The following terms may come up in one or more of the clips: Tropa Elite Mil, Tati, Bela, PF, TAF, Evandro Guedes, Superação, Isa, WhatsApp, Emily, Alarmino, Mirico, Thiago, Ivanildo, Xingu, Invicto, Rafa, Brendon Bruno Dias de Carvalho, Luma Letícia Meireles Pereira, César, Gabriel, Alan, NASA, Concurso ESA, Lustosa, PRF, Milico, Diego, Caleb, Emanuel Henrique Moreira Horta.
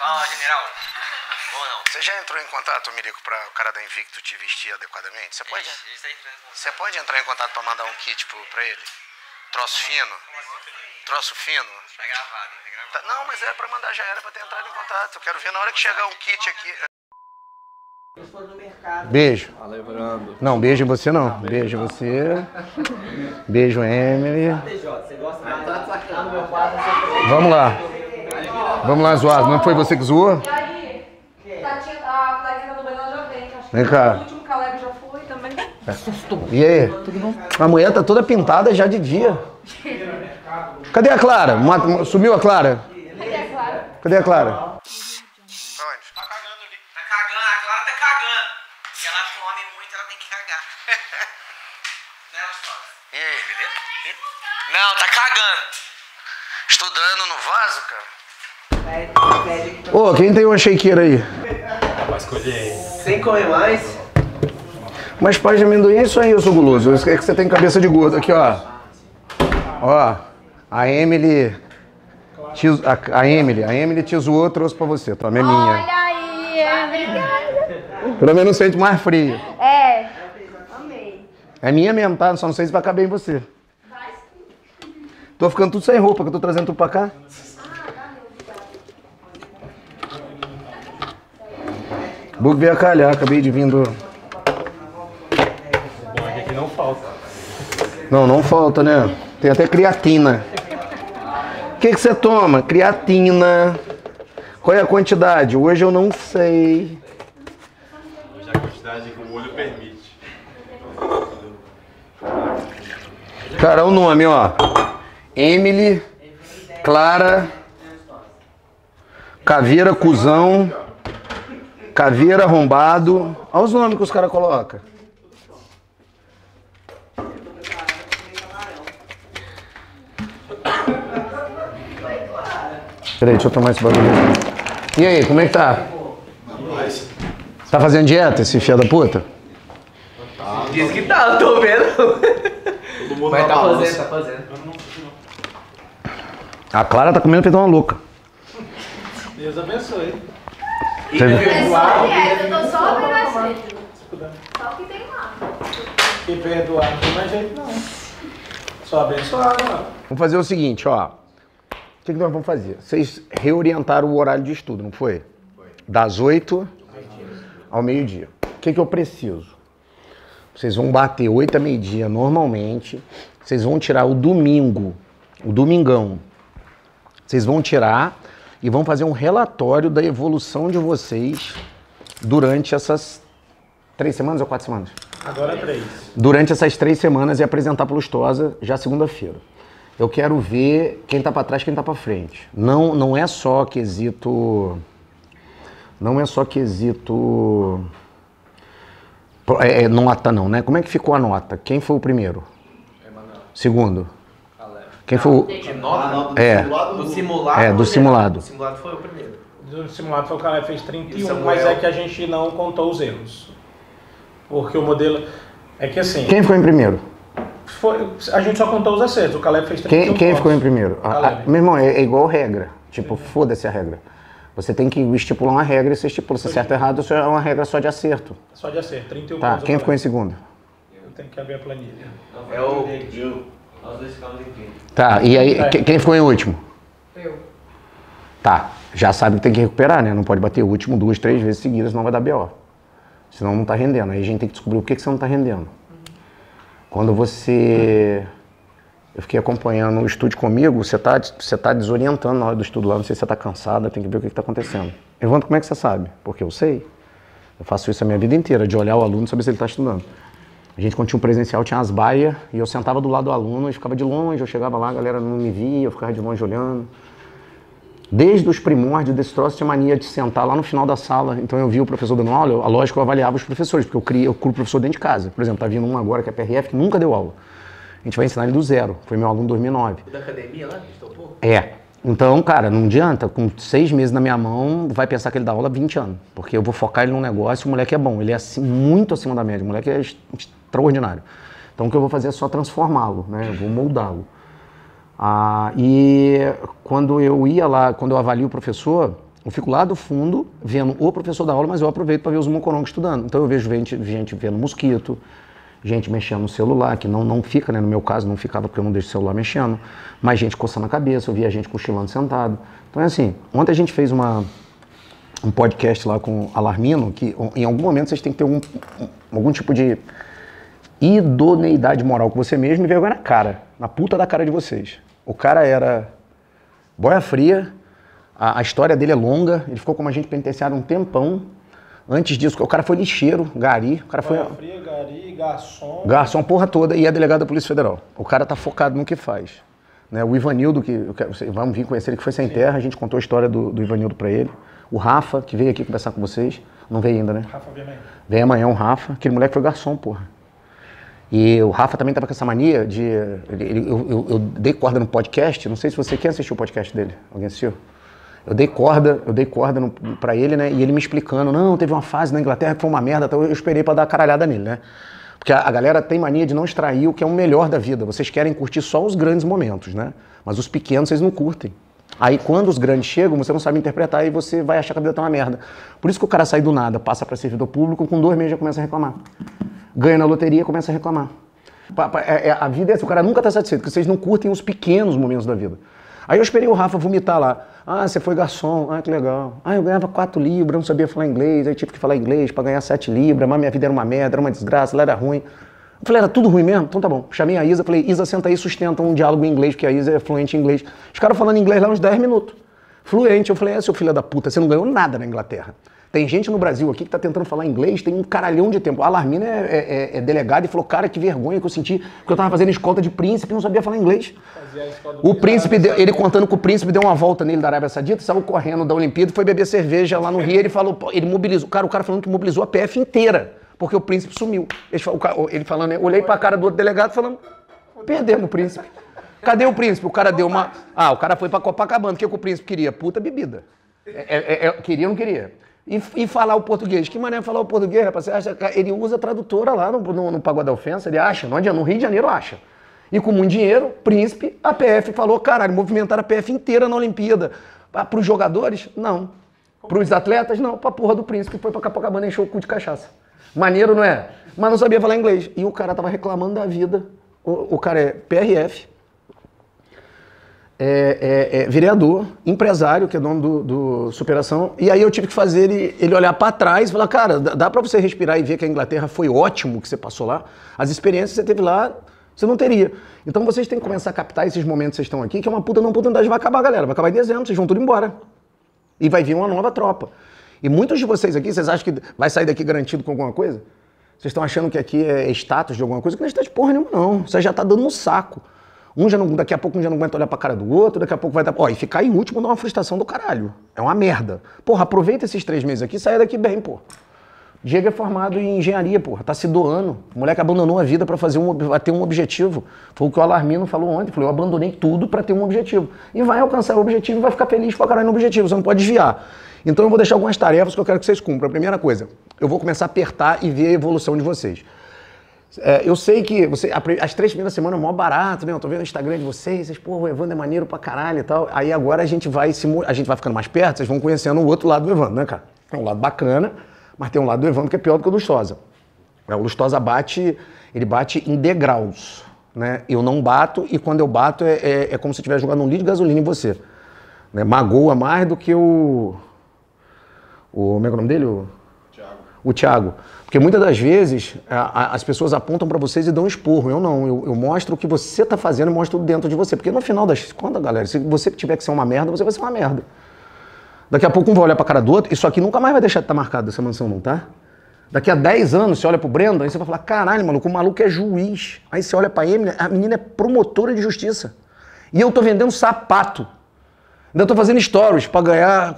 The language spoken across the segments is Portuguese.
Fala, general. Ou não? Você já entrou em contato, Mirico, para o cara da Invicto te vestir adequadamente? Você pode, você pode entrar em contato para mandar um kit para ele? Troço fino? Troço fino? Tá gravado, tá gravado. Não, mas era para mandar, já era para ter entrado em contato. Eu quero ver na hora que chegar um kit aqui. Eu for no mercado. Beijo. Alebrando. Não, beijo em você não. Beijo em você. Beijo, Emily. Você gosta de meu quarto? Vamos lá. Vamos lá, zoado. Não foi você que zoou? E aí? A Clarita do Bela já vem. Vem cá. O último Caleb já foi também. Assustou. E aí? Tudo bom? A mulher tá toda pintada já de dia. Cadê a Clara? Sumiu a Clara? Cadê a Clara? Cadê a Clara? Não, tá cagando. Estudando no vaso, cara. Ô, quem tem uma shakeira aí? Vai escolher. Sem comer mais? Mas paz de amendoim, isso aí, eu sou guloso. É que você tem cabeça de gordo. Aqui, ó. Ó, a Emily... A Emily te zoou, trouxe pra você. Toma, é minha. Olha aí, obrigada. Pelo menos sente mais frio. É. Amei. É minha mesmo, tá? Só não sei se vai caber em você. Tô ficando tudo sem roupa, que eu tô trazendo tudo pra cá. Bug veio a calhar, acabei de vir do... Aqui não falta. Não, não falta, né? Tem até creatina. O que você toma? Creatina. Qual é a quantidade? Hoje eu não sei. Hoje é a quantidade que o olho permite. Cara, o nome, ó. Emily, Clara, Caveira Cusão, Caveira Arrombado. Olha os nomes que os caras colocam. Peraí, deixa eu tomar esse bagulho. E aí, como é que tá? Tá fazendo dieta, esse filho da puta? Diz que tá, eu tô vendo. Mas tá fazendo. A Clara tá comendo feito uma louca. Deus abençoe. Você... Eu tô só obrigado. Só o que tem lá. E perdoar não tem mais jeito, não. Só abençoar, mano. Vamos fazer o seguinte, ó. O que nós vamos fazer? Vocês reorientaram o horário de estudo, não foi? Foi. Das 8 ao meio-dia. O que eu preciso? Vocês vão bater 8 a meio-dia normalmente. Vocês vão tirar o domingo. O domingão. Vocês vão tirar e vão fazer um relatório da evolução de vocês durante essas 3 semanas ou 4 semanas? Agora 3. Durante essas 3 semanas e apresentar para o Lustosa já segunda-feira. Eu quero ver quem tá para trás e quem tá para frente. Não é só quesito... Não é só quesito... É nota não, né? Como é que ficou a nota? Quem foi o primeiro? Emanuel. Segundo? Quem foi o... Do simulado. O simulado foi o primeiro. Do simulado foi o cara que fez 31, mas é que a gente não contou os erros. Porque o modelo... É que assim... Quem ficou em primeiro? Foi, a gente só contou os acertos, o Caleb fez 31. Quem ficou em primeiro? Meu irmão, é igual regra. Tipo, foda-se a regra. Você tem que estipular uma regra e você estipula. Se certo ou errado, isso é uma regra só de acerto. Só de acerto, 31. Tá, quem ficou em segundo? Eu tenho que abrir a planilha. É o... Nós dois ficamos em 30. Tá, e aí, quem ficou em último? Eu. Tá, já sabe que tem que recuperar, né? Não pode bater o último 2, 3 vezes seguidas, senão vai dar B.O. Senão não tá rendendo. Aí a gente tem que descobrir o que você não tá rendendo. Quando você... Eu fiquei acompanhando o estudo comigo, você tá desorientando na hora do estudo lá, não sei se você tá cansada, tem que ver o que tá acontecendo. Evandro, como é que você sabe? Porque eu sei. Eu faço isso a minha vida inteira, de olhar o aluno e saber se ele tá estudando. A gente, quando tinha um presencial, tinha as baias, e eu sentava do lado do aluno, e ficava de longe, eu chegava lá, a galera não me via, eu ficava de longe olhando. Desde os primórdios desse troço, tinha mania de sentar lá no final da sala, então eu via o professor dando aula, a lógica eu avaliava os professores, porque eu crio o professor dentro de casa. Por exemplo, tá vindo um agora que é PRF, que nunca deu aula. A gente vai ensinar ele do zero, foi meu aluno em 2009. Da academia lá, que estourou? É. Então, cara, não adianta, com 6 meses na minha mão, vai pensar que ele dá aula há 20 anos. Porque eu vou focar ele num negócio, o moleque é bom, ele é assim, muito acima da média, o moleque é extraordinário. Então o que eu vou fazer é só transformá-lo, né? Eu vou moldá-lo. Ah, e quando eu ia lá, quando eu avalio o professor, Eu fico lá do fundo vendo o professor da aula, mas eu aproveito para ver os mocorongos estudando. Então eu vejo gente vendo mosquito, gente mexendo no celular, que não fica, né? No meu caso não ficava porque eu não deixo o celular mexendo, mas gente coçando a cabeça, eu via gente cochilando sentado. Então é assim, ontem a gente fez um podcast lá com Alarmino, que em algum momento vocês têm que ter algum tipo de idoneidade moral com você mesmo e vergonha na cara, na puta da cara de vocês. O cara era boia fria, a história dele é longa, ele ficou como agente penitenciário um tempão. Antes disso, o cara foi lixeiro, gari, o cara foi... Boia fria, gari, garçom... Garçom, porra toda, e é delegado da Polícia Federal. O cara tá focado no que faz. Né? O Ivanildo, que vocês vão vir conhecer ele, que foi sem terra, a gente contou a história do Ivanildo pra ele. O Rafa, que veio aqui conversar com vocês, não veio ainda, né? Rafa vem amanhã. Vem amanhã o Rafa, aquele moleque foi garçom, porra. E o Rafa também tava com essa mania de... Eu dei corda no podcast, não sei se você... Quem assistiu o podcast dele? Alguém assistiu? Eu dei corda pra ele, né? E ele me explicando, não, teve uma fase na Inglaterra que foi uma merda, então eu esperei pra dar a caralhada nele, né? Porque a galera tem mania de não extrair o que é o melhor da vida. Vocês querem curtir só os grandes momentos, né? Mas os pequenos vocês não curtem. Aí quando os grandes chegam, você não sabe interpretar e você vai achar que a vida tá uma merda. Por isso que o cara sai do nada, passa pra servidor público, com 2 meses já começa a reclamar. Ganha na loteria, começa a reclamar. A vida é essa, o cara nunca tá satisfeito, porque vocês não curtem os pequenos momentos da vida. Aí eu esperei o Rafa vomitar lá. Ah, você foi garçom. Ah, que legal. Ah, eu ganhava 4 libras, não sabia falar inglês. Aí tive que falar inglês para ganhar 7 libras. Mas minha vida era uma merda, era uma desgraça, lá era ruim. Eu falei, era tudo ruim mesmo? Então tá bom. Chamei a Isa, falei, Isa, senta aí e sustenta um diálogo em inglês, porque a Isa é fluente em inglês. Os caras falando inglês lá uns 10 minutos. Fluente. Eu falei, seu filho da puta, você não ganhou nada na Inglaterra. Tem gente no Brasil aqui que tá tentando falar inglês, tem um caralhão de tempo. A Alarmina é delegada e falou, cara, que vergonha que eu senti, porque eu tava fazendo escolta de príncipe e não sabia falar inglês. O príncipe, ele contando que o príncipe deu uma volta nele da Arábia Saudita, saiu correndo da Olimpíada, foi beber cerveja lá no Rio, ele falou, ele mobilizou, o cara falando que mobilizou a PF inteira, porque o príncipe sumiu. Ele falando, eu olhei pra cara do outro delegado falando, perdemos o príncipe. Cadê o príncipe? O cara deu uma... Ah, o cara foi pra Copacabana, o que o príncipe queria? Puta bebida. Queria ou não queria? E falar o português. Que maneira falar o português, rapaz? Você acha, ele usa a tradutora lá no Pagode da Ofensa, ele acha, não adianta, no Rio de Janeiro acha. E com muito dinheiro, príncipe, a PF falou, caralho, movimentaram a PF inteira na Olimpíada. Para os jogadores, não. Para os atletas, não. Para a porra do príncipe, que foi para Copacabana e encheu o cu de cachaça. Maneiro, não é? Mas não sabia falar inglês. E o cara tava reclamando da vida. O cara é PRF, vereador, empresário, que é dono do Superação, e aí eu tive que fazer ele olhar para trás e falar, cara, dá para você respirar e ver que a Inglaterra foi ótimo que você passou lá, as experiências que você teve lá, você não teria. Então vocês têm que começar a captar esses momentos que vocês estão aqui, que é uma puta não oportunidade, vai acabar, galera, vai acabar em dezembro, vocês vão tudo embora. E vai vir uma nova tropa. E muitos de vocês aqui, vocês acham que vai sair daqui garantido com alguma coisa? Vocês estão achando que aqui é status de alguma coisa? Que não é status porra nenhuma, não. Você já tá dando no saco. Daqui a pouco um já não aguenta olhar pra cara do outro, daqui a pouco vai dar... Ó, e ficar em último dá uma frustração do caralho. É uma merda. Porra, aproveita esses 3 meses aqui e sai daqui bem, porra. Diego é formado em engenharia, porra. Tá se doando. O moleque abandonou a vida pra ter um objetivo. Foi o que o Alarmino falou ontem. Falou, eu abandonei tudo pra ter um objetivo. E vai alcançar o objetivo e vai ficar feliz pra caralho no objetivo. Você não pode desviar. Então eu vou deixar algumas tarefas que eu quero que vocês cumpram. A primeira coisa, eu vou começar a apertar e ver a evolução de vocês. Eu sei que as 3 primeiras semanas é mó barato, né? Eu tô vendo o Instagram de vocês, pô, o Evandro é maneiro pra caralho e tal. Aí agora a gente vai ficando mais perto, vocês vão conhecendo o outro lado do Evandro, né, cara? Tem um lado bacana, mas tem um lado do Evandro que é pior do que o Lustosa. O Lustosa ele bate em degraus, né? Eu não bato e quando eu bato é como se eu tivesse jogado um litro de gasolina em você. Né? Magoa mais do que como é que é o nome dele? O Thiago. Porque muitas das vezes as pessoas apontam para vocês e dão um esporro. Eu não. Eu mostro o que você tá fazendo e mostro dentro de você. Porque no final das contas, galera, se você tiver que ser uma merda, você vai ser uma merda. Daqui a pouco um vai olhar pra cara do outro. Isso aqui nunca mais vai deixar de estar marcado, essa mansão não, tá? Daqui a 10 anos, você olha pro Brenda, aí você vai falar, caralho, maluco, o maluco é juiz. Aí você olha pra Emily, a menina é promotora de justiça. E eu tô vendendo sapato. Ainda tô fazendo stories pra ganhar...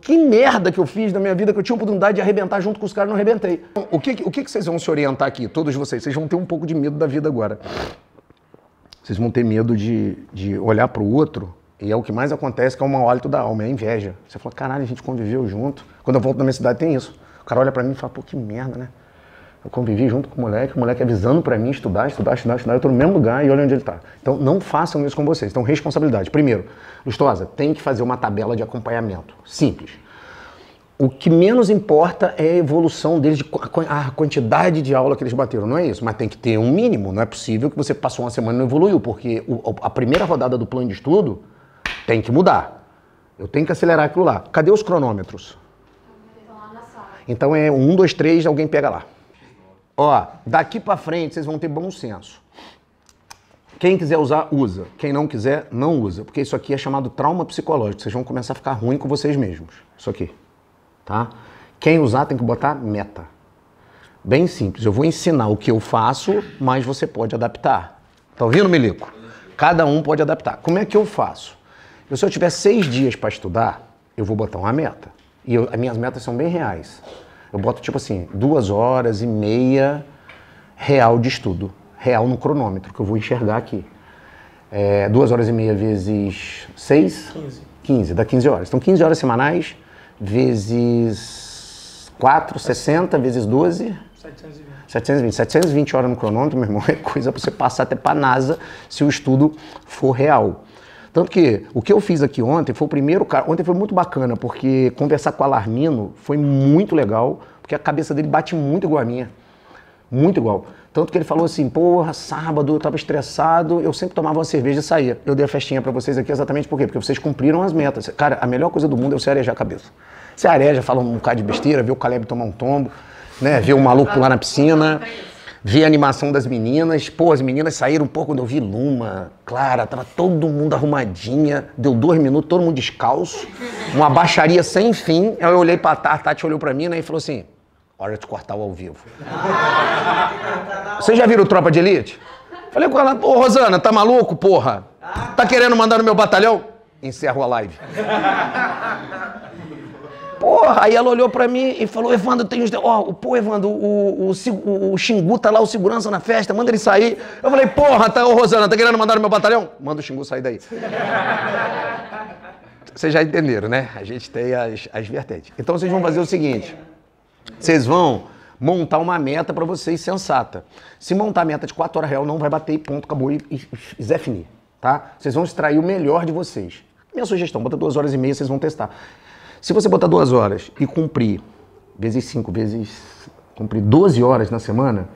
Que merda que eu fiz na minha vida que eu tinha oportunidade de arrebentar junto com os caras e não arrebentei. O que vocês vão se orientar aqui, todos vocês? Vocês vão ter um pouco de medo da vida agora. Vocês vão ter medo de olhar pro outro e é o que mais acontece que é o mau hálito da alma, é a inveja. Você fala, caralho, a gente conviveu junto. Quando eu volto na minha cidade tem isso. O cara olha pra mim e fala, pô, que merda, né? Eu convivi junto com o moleque avisando pra mim estudar, eu tô no mesmo lugar e olha onde ele tá. Então não façam isso com vocês. Então responsabilidade. Primeiro, Lustosa, tem que fazer uma tabela de acompanhamento. Simples. O que menos importa é a evolução deles, a quantidade de aula que eles bateram, não é isso? Mas tem que ter um mínimo, não é possível que você passou uma semana e não evoluiu, porque a primeira rodada do plano de estudo tem que mudar. Eu tenho que acelerar aquilo lá. Cadê os cronômetros? Então é 1, 2, 3, alguém pega lá. Ó, daqui pra frente vocês vão ter bom senso. Quem quiser usar, usa. Quem não quiser, não usa. Porque isso aqui é chamado trauma psicológico. Vocês vão começar a ficar ruim com vocês mesmos. Isso aqui. Tá? Quem usar tem que botar meta. Bem simples. Eu vou ensinar o que eu faço, mas você pode adaptar. Tá ouvindo, Milico? Cada um pode adaptar. Como é que eu faço? Se eu tiver 6 dias para estudar, eu vou botar uma meta. E as minhas metas são bem reais. Eu boto tipo assim, 2h30 real de estudo. Real no cronômetro, que eu vou enxergar aqui. 2h30 vezes 6? 15. Dá 15 horas. Então 15 horas semanais... vezes 4, 60, vezes 12... 720. 720 horas no cronômetro, meu irmão, é coisa para você passar até para a NASA se o estudo for real. Tanto que o que eu fiz aqui ontem foi o primeiro cara... Ontem foi muito bacana, porque conversar com o Alarmino foi muito legal, porque a cabeça dele bate muito igual a minha. Muito igual. Tanto que ele falou assim, porra, sábado eu tava estressado, eu sempre tomava uma cerveja e saía. Eu dei a festinha pra vocês aqui exatamente por quê? Porque vocês cumpriram as metas. Cara, a melhor coisa do mundo é você arejar a cabeça. Você areja, fala um bocado de besteira, vê o Caleb tomar um tombo, né? Vê o maluco pular na piscina, vê a animação das meninas. Pô, as meninas saíram, pô, quando eu vi Luma, Clara, tava todo mundo arrumadinha, deu 2 minutos, todo mundo descalço, uma baixaria sem fim. Aí eu olhei pra Tati, a Tati olhou pra mim, né, e falou assim... Hora de cortar o ao vivo. Vocês já viram Tropa de Elite? Falei com ela, ô Rosana, tá maluco, porra? Tá querendo mandar no meu batalhão? Encerro a live. Porra, aí ela olhou pra mim e falou, Evandro, tem uns... Ó, pô, Evandro, o Xingu tá lá, o segurança na festa, manda ele sair. Eu falei, porra, tá, ô Rosana, tá querendo mandar no meu batalhão? Manda o Xingu sair daí. Vocês já entenderam, né? A gente tem as vertentes. Então vocês vão fazer o seguinte... Vocês vão montar uma meta pra vocês sensata. Se montar a meta de 4 horas real, não vai bater, ponto, acabou e Zé Fini, tá? Vocês vão extrair o melhor de vocês. Minha sugestão, bota 2h30, vocês vão testar. Se você botar 2 horas e cumprir, vezes 5, cumprir 12 horas na semana,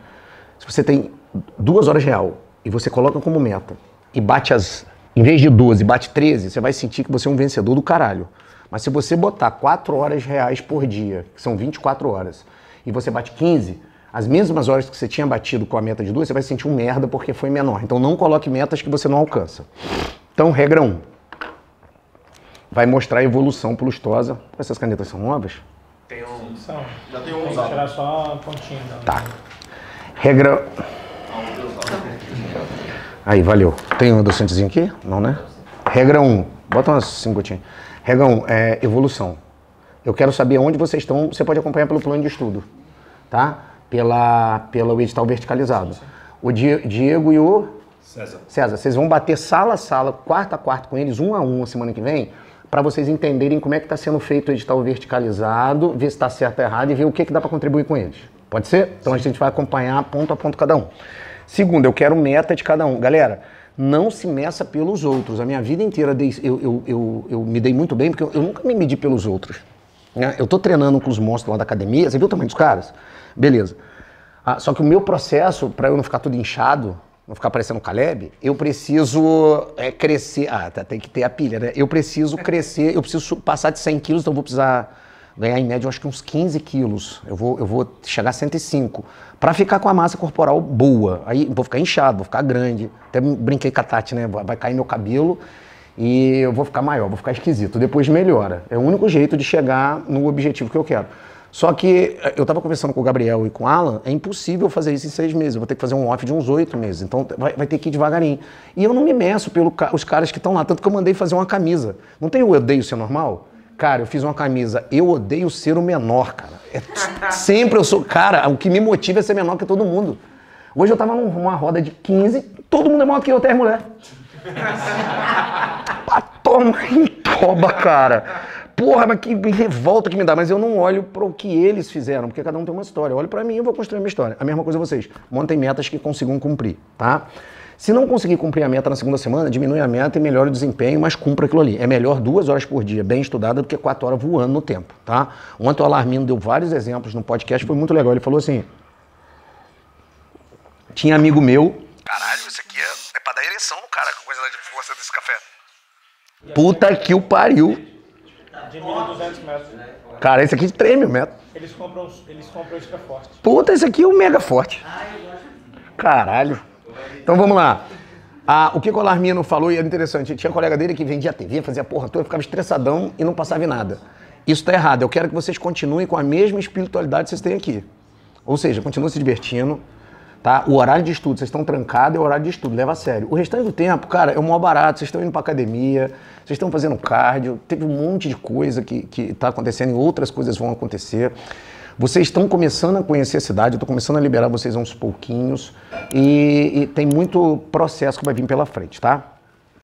se você tem 2 horas real e você coloca como meta e bate em vez de 12, bate 13, você vai sentir que você é um vencedor do caralho. Mas se você botar 4 horas reais por dia, que são 24 horas, e você bate 15, as mesmas horas que você tinha batido com a meta de 2, você vai se sentir um merda porque foi menor. Então não coloque metas que você não alcança. Então, regra 1. Vai mostrar a evolução pro Lustosa. Essas canetas são novas? Tem 1. Já tem 1 usado. Tirar só a pontinha. Tá. Regra... Aí, valeu. Tem um adoçantezinho aqui? Não, né? Regra 1. Bota umas 5 gotinhas. Regão, evolução. Eu quero saber onde vocês estão. Você pode acompanhar pelo plano de estudo, tá? Pelo edital verticalizado. Sim. O Diego e o... César, vocês vão bater sala a sala, quarto a quarto com eles, 1 a 1 semana que vem, para vocês entenderem como é que está sendo feito o edital verticalizado, ver se está certo ou errado e ver o que dá para contribuir com eles. Pode ser? Então a gente vai acompanhar ponto a ponto cada um. Segundo, eu quero meta de cada um. Galera... Não se meça pelos outros. A minha vida inteira eu me dei muito bem, porque eu nunca me medi pelos outros. Né? Eu tô treinando com os monstros lá da academia, você viu o tamanho dos caras? Beleza. Ah, só que o meu processo, para eu não ficar tudo inchado, não ficar parecendo Caleb, eu preciso crescer. Ah, tem que ter a pilha, né? Eu preciso crescer, eu preciso passar de 100 quilos, então eu vou precisar ganhar em média, eu acho que uns 15 quilos. Eu vou chegar a 105. Pra ficar com a massa corporal boa. Aí vou ficar inchado, vou ficar grande. Até brinquei com a Tati, né? Vai cair meu cabelo e eu vou ficar maior, vou ficar esquisito. Depois melhora. É o único jeito de chegar no objetivo que eu quero. Só que eu tava conversando com o Gabriel e com o Alan, é impossível fazer isso em 6 meses. Eu vou ter que fazer um off de uns 8 meses. Então vai ter que ir devagarinho. E eu não me meço pelos caras que estão lá. Tanto que eu mandei fazer uma camisa. Não tem o odeio ser normal? Cara, eu fiz uma camisa, eu odeio ser o menor, cara. Sempre eu sou, cara, o que me motiva é ser menor que todo mundo. Hoje eu tava numa roda de 15, todo mundo é maior que eu, até as mulheres. Toma em toba, cara. porra, mas que revolta que me dá. Mas eu não olho para o que eles fizeram, porque cada um tem uma história. Eu olho para mim e vou construir a minha história. A mesma coisa vocês. Montem metas que consigam cumprir, tá? Se não conseguir cumprir a meta na segunda semana, diminui a meta e melhora o desempenho, mas cumpra aquilo ali. É melhor 2 horas por dia, bem estudada, do que 4 horas voando no tempo, tá? Ontem o Alarmino deu vários exemplos no podcast, foi muito legal. Ele falou assim, tinha amigo meu... Caralho, isso aqui é pra dar ereção no cara, com coisa lá de força desse café. Puta que o pariu. De 1.200 metros, né? Cara, esse aqui treme o metro. Eles compram esse que é forte. Puta, esse aqui é o mega forte. Caralho. Então vamos lá. O que o Alarmino falou e era interessante. Tinha um colega dele que vendia TV, fazia porra toda, ficava estressadão e não passava em nada. Isso tá errado. Eu quero que vocês continuem com a mesma espiritualidade que vocês têm aqui. Ou seja, continuem se divertindo, tá? O horário de estudo, vocês estão trancados, é o horário de estudo, leva a sério. O restante do tempo, cara, é o maior barato. Vocês estão indo pra academia, vocês estão fazendo cardio, teve um monte de coisa que tá acontecendo e outras coisas vão acontecer. Vocês estão começando a conhecer a cidade, eu estou começando a liberar vocês a uns pouquinhos e tem muito processo que vai vir pela frente, tá?